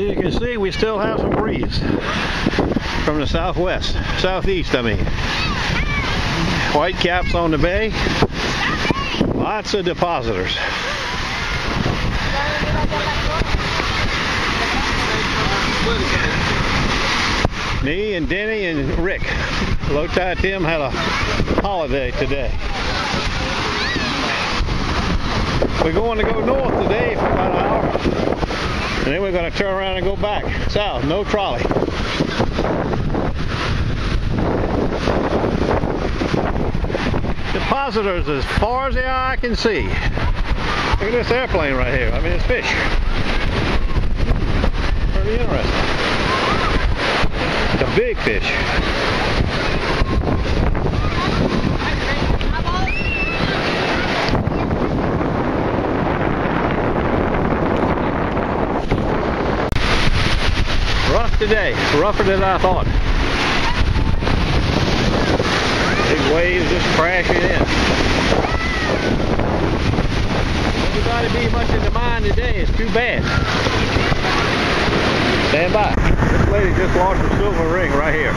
As you can see, we still have some breeze from the southeast, I mean. White caps on the bay, lots of depositors. Me and Denny and Rick, Low Tide Tim, had a holiday today. We're going to go north today for about an hour, and then we're going to turn around and go back south. No trolley. Depositors as far as the eye can see. Look at this airplane right here. I mean, it's fish. Pretty interesting. It's a big fish. Today, rougher than I thought. Big waves just crashing in. Everybody be much in the mind today, it's too bad. Stand by. This lady just lost a silver ring right here.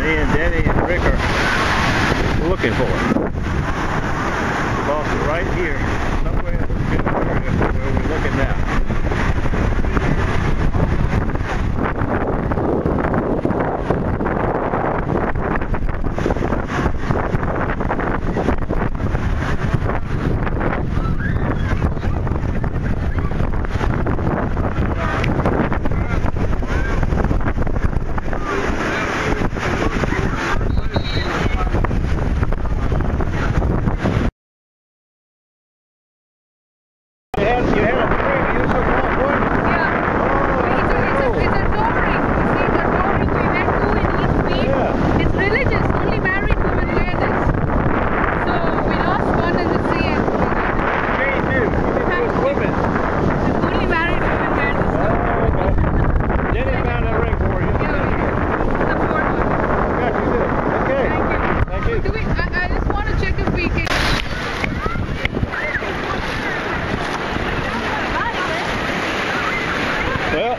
Me and Denny and Rick are looking for it. We lost it right here. Somewhere where we're looking now.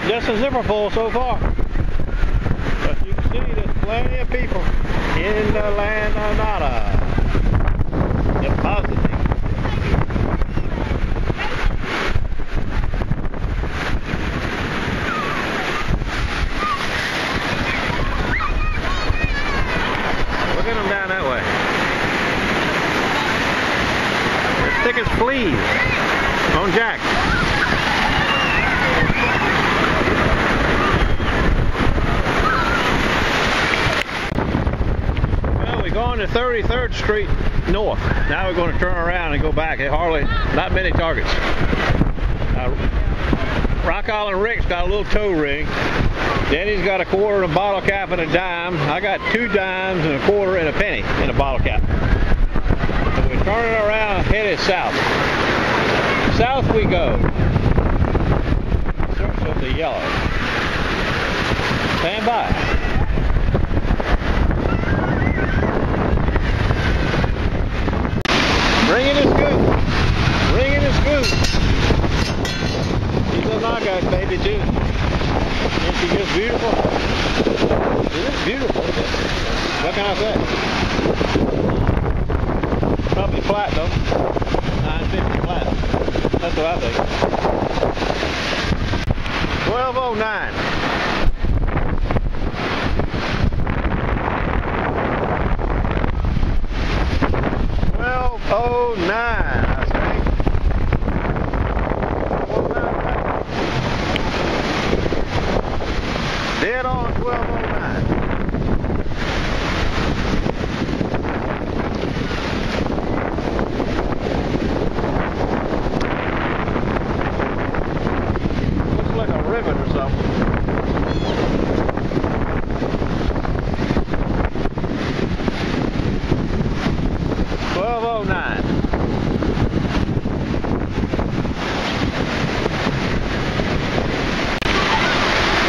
Just a zipper full so far. But you can see there's plenty of people in the land of nada. Depositing. Look at them down that way. They're thick as fleas on Jack. Going to 33rd Street north. Now we're going to turn around and go back. There hardly, not many targets. Rock Island Rick's got a little toe ring. Denny's got a quarter and a bottle cap and a dime. I got 2 dimes and a quarter and a penny in a bottle cap. So we're turning around and headed south. South we go. Starts with the yellow. Stand by. Ringing is good. Ringing is good. She's a knockout baby too. Isn't she just beautiful? She is beautiful. What can I say? Probably flat though. 950 flat. That's what I think. 1209.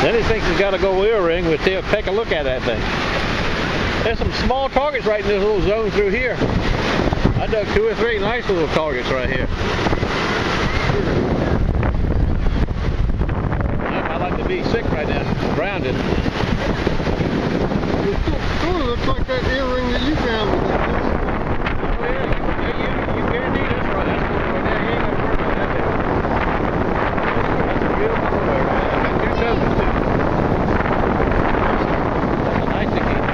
Denny thinks he's got to go ear ring, but they'll take a look at that thing. There's some small targets right in this little zone through here. I dug 2 or 3 nice little targets right here. I like the grounded. It sort of looks like that earring that you found. Oh yeah, you guaranteed us right there. You ain't gonna work on that bit. That's a beautiful color, man. I got good chosen too. That's a nice again.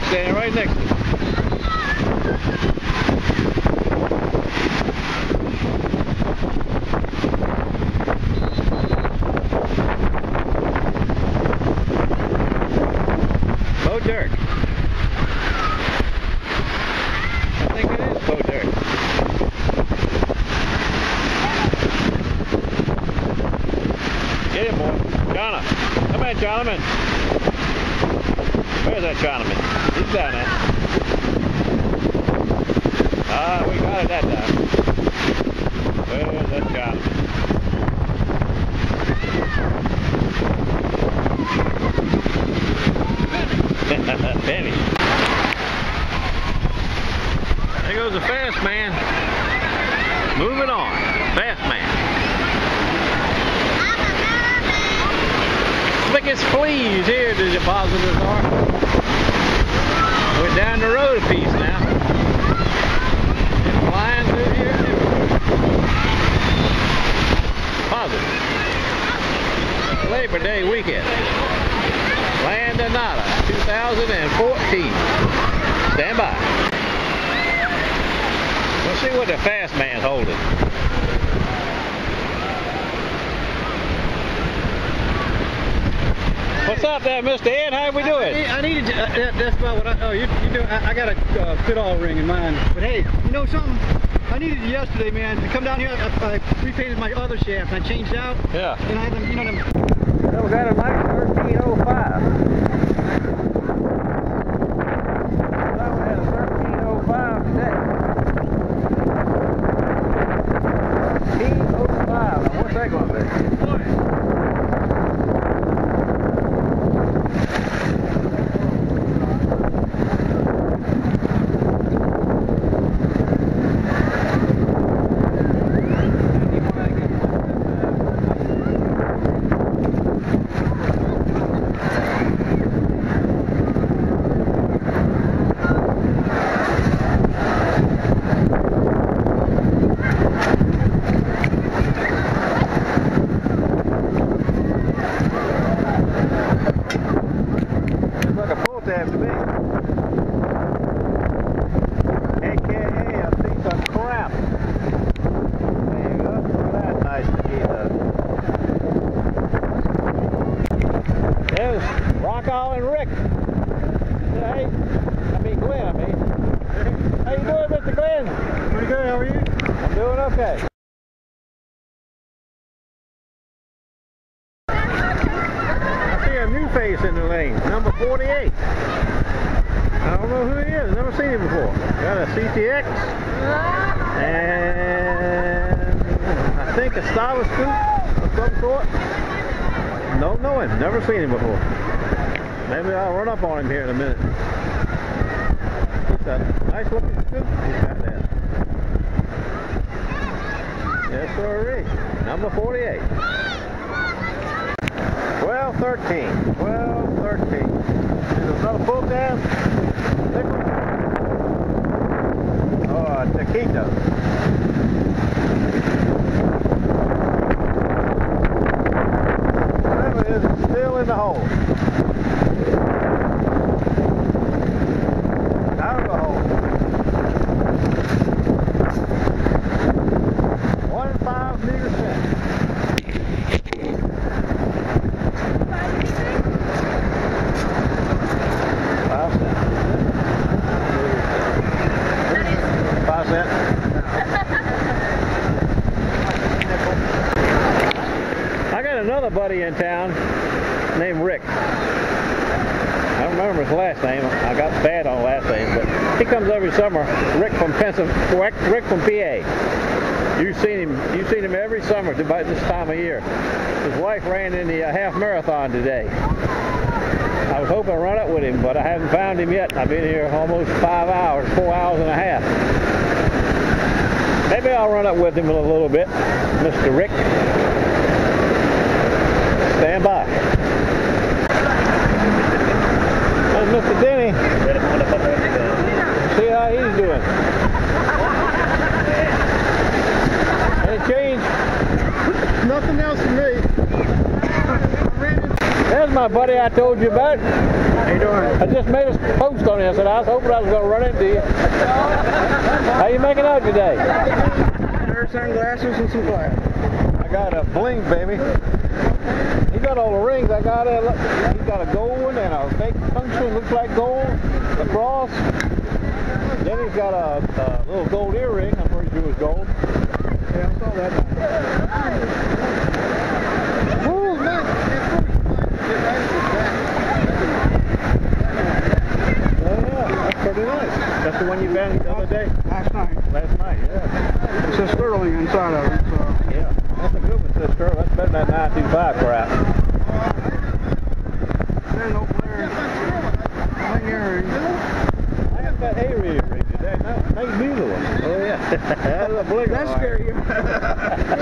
Standing right next to me. Bo Dirk. I think it is Bo Dirk. Get him, boy. Jonna. Come on, Jonathan. Where's that Chinaman? He's down there. Ah, we got it that time. Where's that Chinaman? Benny. There goes the fast man. Moving on. Fast man. Biggest fleas here to deposit this arc. We're down the road a piece now. They're flying through here and everywhere. Positive. Labor Day weekend. La Nada 2014. Stand by. We'll see what the fast man's holding. What's up there, Mr. Ed? How we doing? That's about what I... Oh, you doing... I got a fit-all ring in mine. But hey, you know something? I needed it yesterday, man. To come down here, I repainted my other shaft. I changed out. Yeah. And I had them, you know them... Well, we got a nice 1305. I had a 1305 today. 1305. Now, what's that going to be? Okay. I see a new face in the lane, number 48. I don't know who he is, never seen him before. Got a CTX and I think a stylus scoop of some sort. Don't know him, never seen him before. Maybe I'll run up on him here in a minute. It's a nice looking scoop he's got there. Yes, sir, number 48. 1213. 1213. Is another full down? Oh, Taquito. Whatever it is, it's still in the hole. Out of the hole. Buddy in town. named Rick. I don't remember his last name. I got bad on last name, but he comes every summer. Rick from PA. You've seen him every summer about this time of year. His wife ran in the half marathon today. I was hoping to run up with him, but I haven't found him yet. I've been here almost 5 hours, 4 hours and a half. Maybe I'll run up with him in a little bit, Mr. Rick. Stand by. That's Mr. Denny. See how he's doing. Any change? Nothing else for me. There's my buddy I told you about. How you doing? I just made a post on this, and I was hoping I was going to run into you. How you making out today? I wear sunglasses and some glasses. I got a bling, baby. He got all the rings. I got a. He got a gold and a fake function, looks like gold. A cross. Then he's got a little gold earring. I'm pretty sure it was gold. Yeah, I saw that. Woo, man. That's pretty nice. That's the one you found the other day? Last night. Last night, yeah. It says sterling inside of it, so. Yeah, that's a good one, says sterling. That's better than that 925 crap. I got that A ring today. That's neither one. Oh, yeah. That's a blink. That scares you.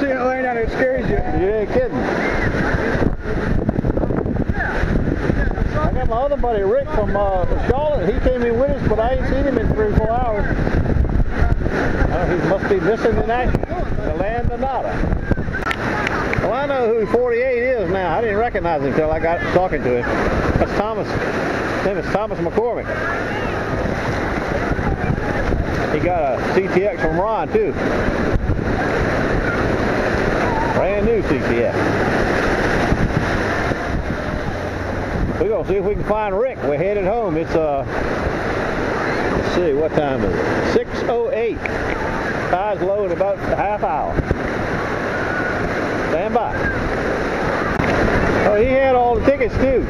See it laying out, it scares you. You ain't kidding. I got my other buddy Rick from Charlotte. He came in with us, but I ain't seen him in 3 or 4 hours. He must be missing tonight. The land of nada. Well, I know who 48 is now. I didn't recognize him until I got talking to him. That's Thomas. His name is Thomas McCormick. He got a CTX from Ron too. Brand new CTX. We're going to see if we can find Rick. We're headed home. It's, let's see, what time is it? 6:08. Tide's low in about a half hour. Stand by. Oh, he had all the tickets, too.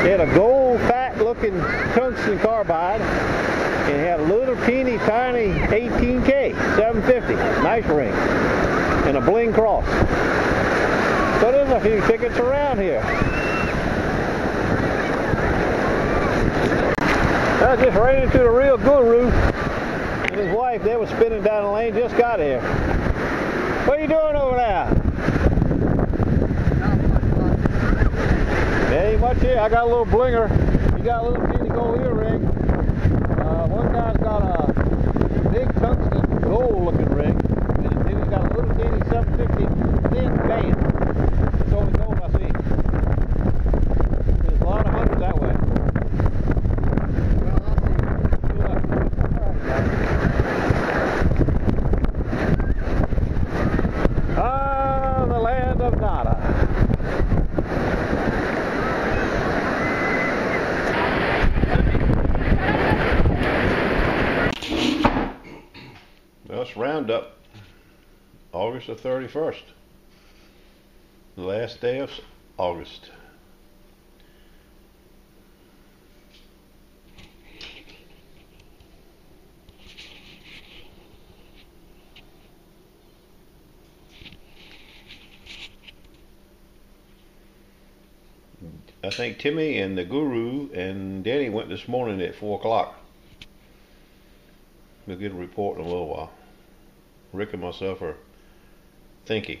He had a gold, fat-looking tungsten carbide, and he had a little, teeny, tiny 18K, 750. Nice ring. And a bling cross. So there's a few tickets around here. I just ran into the real guru and his wife. They were spinning down the lane, just got here. What are you doing over there? There ain't much here. I got a little blinger. You got a little teeny gold earring. One guy's got a big tungsten gold looking ring. And then he's got a little teeny 750 thin band. It's only gold I see. There's a lot of hunters that way. Roundup, August the 31st, the last day of August. I think Timmy and the Guru and Danny went this morning at 4 o'clock. We'll get a report in a little while. Rick and myself are thinking.